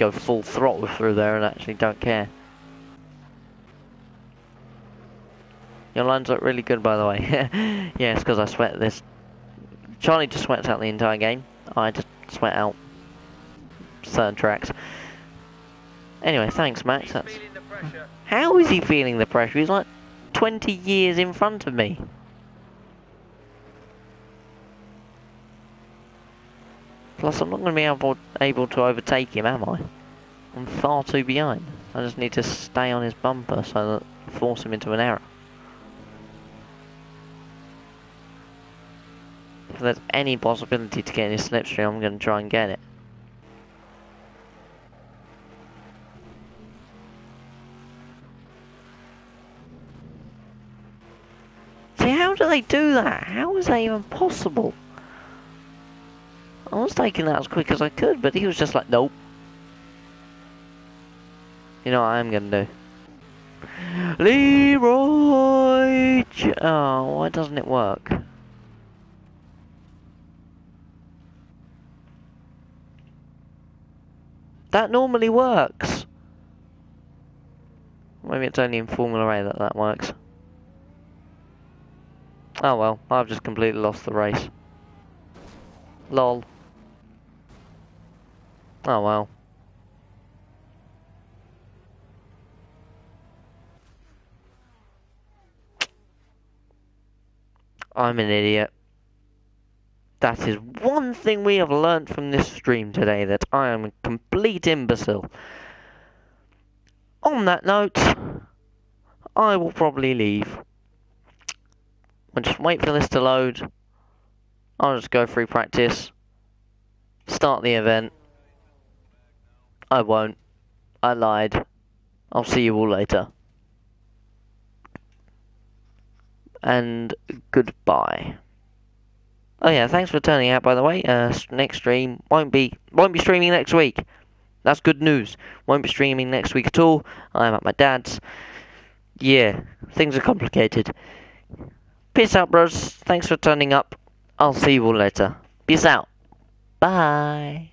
go full throttle through there and actually don't care. Your lines look really good, by the way. Yeah, it's because I sweat this. Charlie just sweats out the entire game. I just sweat out certain tracks. Anyway, thanks, Max. That's... How is he feeling the pressure? He's like 20 years in front of me. Plus, I'm not going to be able to overtake him, am I? I'm far too behind. I just need to stay on his bumper so that I force him into an error. If there's any possibility to get in his slipstream, I'm going to try and get it. See, how do they do that? How is that even possible? I was taking that as quick as I could, but he was just like, nope. You know what I'm going to do? Leroy! Oh, why doesn't it work? That normally works. Maybe it's only in Formula A that that works. Oh well, I've just completely lost the race. Lol. Oh well. I'm an idiot. That is one thing we have learnt from this stream today, that I am a complete imbecile. On that note, I will probably leave. I'll just wait for this to load. I'll just go through practice. Start the event. I won't. I lied. I'll see you all later. And goodbye. Oh yeah, thanks for turning out, by the way. Next stream won't be streaming next week. That's good news. Won't be streaming next week at all. I'm at my dad's. Yeah, things are complicated. Peace out, bros. Thanks for turning up. I'll see you all later. Peace out. Bye.